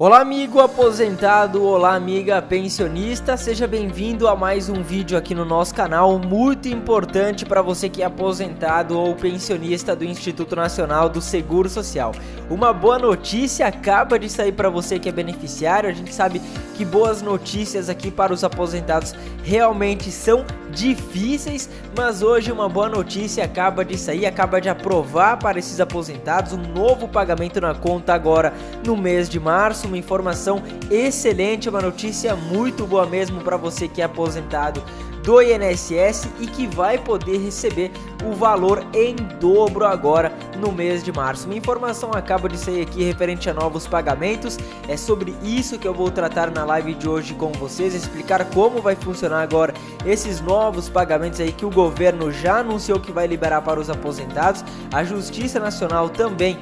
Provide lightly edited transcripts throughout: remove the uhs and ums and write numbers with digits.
Olá amigo aposentado, olá amiga pensionista, seja bem-vindo a mais um vídeo aqui no nosso canal, muito importante para você que é aposentado ou pensionista do Instituto Nacional do Seguro Social. Uma boa notícia acaba de sair para você que é beneficiário. A gente sabe que boas notícias aqui para os aposentados realmente são difíceis, mas hoje uma boa notícia acaba de sair, acaba de aprovar para esses aposentados um novo pagamento na conta agora no mês de março. Uma informação excelente, uma notícia muito boa mesmo para você que é aposentado do INSS e que vai poder receber o valor em dobro agora no mês de março. Uma informação acaba de sair aqui referente a novos pagamentos. É sobre isso que eu vou tratar na live de hoje com vocês, explicar como vai funcionar agora esses novos pagamentos aí que o governo já anunciou que vai liberar para os aposentados. A Justiça Nacional também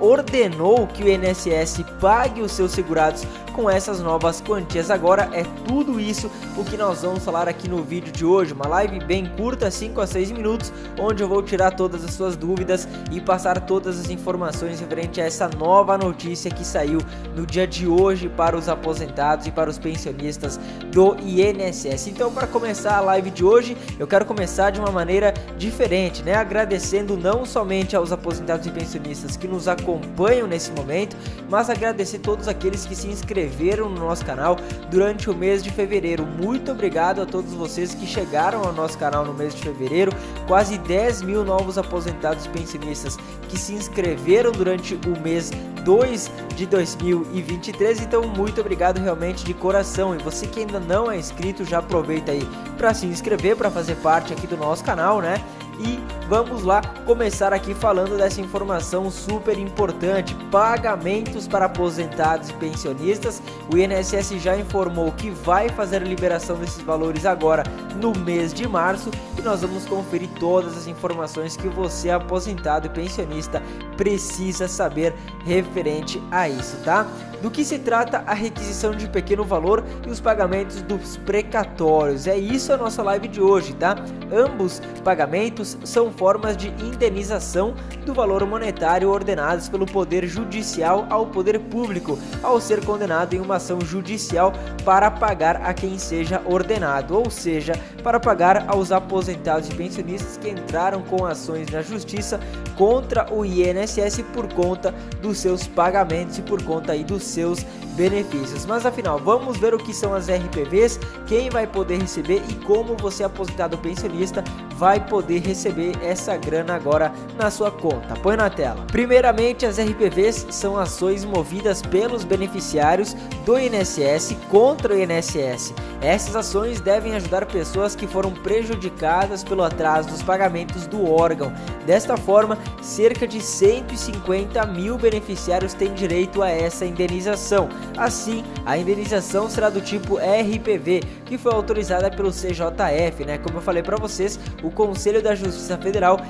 ordenou que o INSS pague os seus segurados com essas novas quantias agora. É tudo isso o que nós vamos falar aqui no vídeo de hoje, uma live bem curta, 5 a 6 minutos, onde eu vou tirar todas as suas dúvidas e passar todas as informações referente a essa nova notícia que saiu no dia de hoje para os aposentados e para os pensionistas do INSS. Então, para começar a live de hoje, eu quero começar de uma maneira diferente, né? Agradecendo não somente aos aposentados e pensionistas que nos acompanham nesse momento, mas agradecer todos aqueles que se inscreveram no nosso canal durante o mês de fevereiro. Muito obrigado a todos vocês que chegaram ao nosso canal no mês de fevereiro. Quase 10 mil novos aposentados e pensionistas que se inscreveram durante o mês 2 de 2023, então muito obrigado realmente de coração. E você que ainda não é inscrito, já aproveita aí para se inscrever, para fazer parte aqui do nosso canal, né? E vamos lá começar aqui falando dessa informação super importante: pagamentos para aposentados e pensionistas. O INSS já informou que vai fazer a liberação desses valores agora no mês de março, e nós vamos conferir todas as informações que você, aposentado e pensionista, precisa saber referente a isso, tá? Do que se trata a requisição de pequeno valor e os pagamentos dos precatórios. É isso a nossa live de hoje, tá? Ambos pagamentos são formas de indenização do valor monetário ordenados pelo Poder Judicial ao Poder Público, ao ser condenado em uma ação judicial para pagar a quem seja ordenado, ou seja, para pagar aos aposentados e pensionistas que entraram com ações na Justiça contra o INSS por conta dos seus pagamentos e por conta aí dos seus benefícios. Mas afinal, vamos ver o que são as RPVs, quem vai poder receber e como você, aposentado ou pensionista, vai poder receber essa grana agora na sua conta. Põe na tela. Primeiramente, as RPVs são ações movidas pelos beneficiários do INSS contra o INSS. Essas ações devem ajudar pessoas que foram prejudicadas pelo atraso dos pagamentos do órgão. Desta forma, cerca de 150 mil beneficiários têm direito a essa indenização. Assim, a indenização será do tipo RPV, que foi autorizada pelo CJF, né? Como eu falei para vocês, o Conselho da Justiça Federal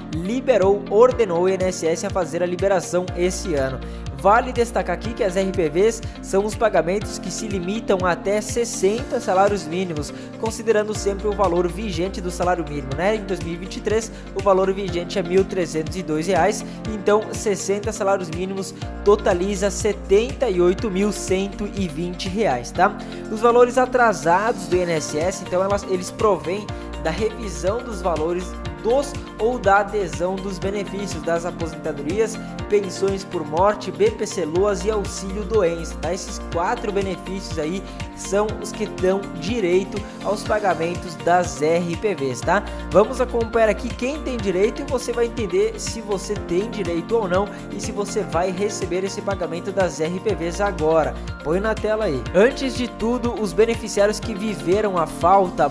ordenou o INSS a fazer a liberação esse ano. Vale destacar aqui que as RPVs são os pagamentos que se limitam até 60 salários mínimos, considerando sempre o valor vigente do salário mínimo, né? Em 2023, o valor vigente é R$ 1.302, então 60 salários mínimos totaliza R$ 78.120, tá? Os valores atrasados do INSS, então eles provêm da revisão dos valores dos ou da adesão dos benefícios das aposentadorias, pensões por morte, BPC, LOAS e auxílio doença, tá? Esses 4 benefícios aí são os que dão direito aos pagamentos das RPVs, tá? Vamos acompanhar aqui quem tem direito e você vai entender se você tem direito ou não e se você vai receber esse pagamento das RPVs agora. Põe na tela aí. Antes de tudo, os beneficiários que viveram a falta /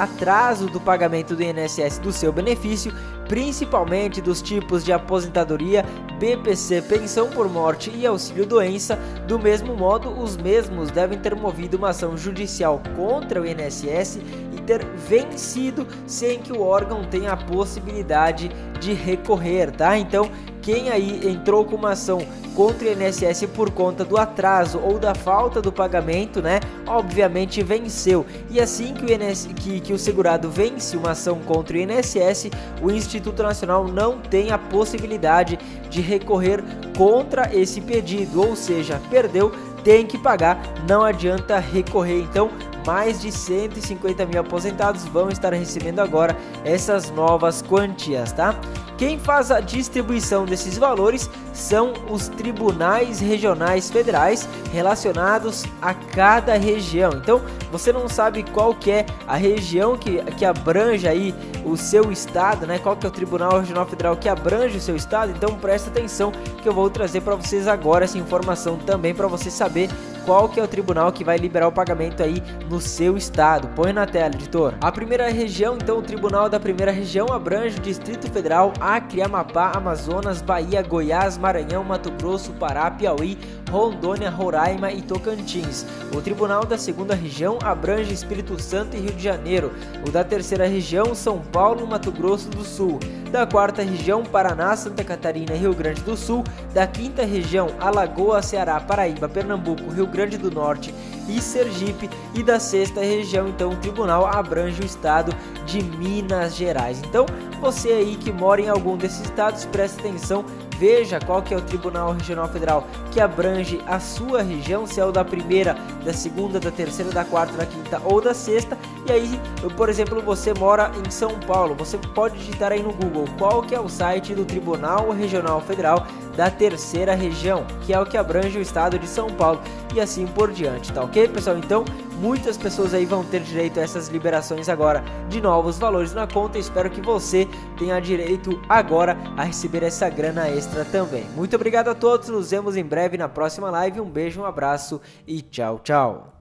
atraso do pagamento do INSS do seu benefício, principalmente dos tipos de aposentadoria, BPC, pensão por morte e auxílio doença, do mesmo modo, os mesmos devem ter movido uma ação judicial contra o INSS e ter vencido sem que o órgão tenha a possibilidade de recorrer, tá? Então, quem aí entrou com uma ação contra o INSS por conta do atraso ou da falta do pagamento, né, obviamente venceu. E assim que o segurado vence uma ação contra o INSS, o Instituto Nacional não tem a possibilidade de recorrer contra esse pedido, ou seja, perdeu, tem que pagar, não adianta recorrer. Então, mais de 150 mil aposentados vão estar recebendo agora essas novas quantias, tá? Quem faz a distribuição desses valores são os tribunais regionais federais relacionados a cada região. Então, você não sabe qual que é a região que abrange aí o seu estado, né? Qual que é o tribunal regional federal que abrange o seu estado? Então, presta atenção que eu vou trazer para vocês agora essa informação também para você saber qual que é o tribunal que vai liberar o pagamento aí no seu estado. Põe na tela, editor. A primeira região, então, o tribunal da primeira região abrange o Distrito Federal, Acre, Amapá, Amazonas, Bahia, Goiás, Maranhão, Mato Grosso, Pará, Piauí, Rondônia, Roraima e Tocantins. O tribunal da segunda região abrange Espírito Santo e Rio de Janeiro. O da terceira região, São Paulo, Mato Grosso do Sul. Da quarta região, Paraná, Santa Catarina e Rio Grande do Sul. Da quinta região, Alagoas, Ceará, Paraíba, Pernambuco, Rio Grande do Norte e Sergipe. E da sexta região, então, o tribunal abrange o estado de Minas Gerais. Então, você aí que mora em algum desses estados, preste atenção, veja qual que é o Tribunal Regional Federal que abrange a sua região, se é o da primeira, da segunda, da terceira, da quarta, da quinta ou da sexta. E aí, por exemplo, você mora em São Paulo, você pode digitar aí no Google qual que é o site do Tribunal Regional Federal da terceira região, que é o que abrange o estado de São Paulo, e assim por diante, tá ok, pessoal? Então, muitas pessoas aí vão ter direito a essas liberações agora de novos valores na conta. Espero que você tenha direito agora a receber essa grana extra também. Muito obrigado a todos, nos vemos em breve na próxima live. Um beijo, um abraço e tchau, tchau.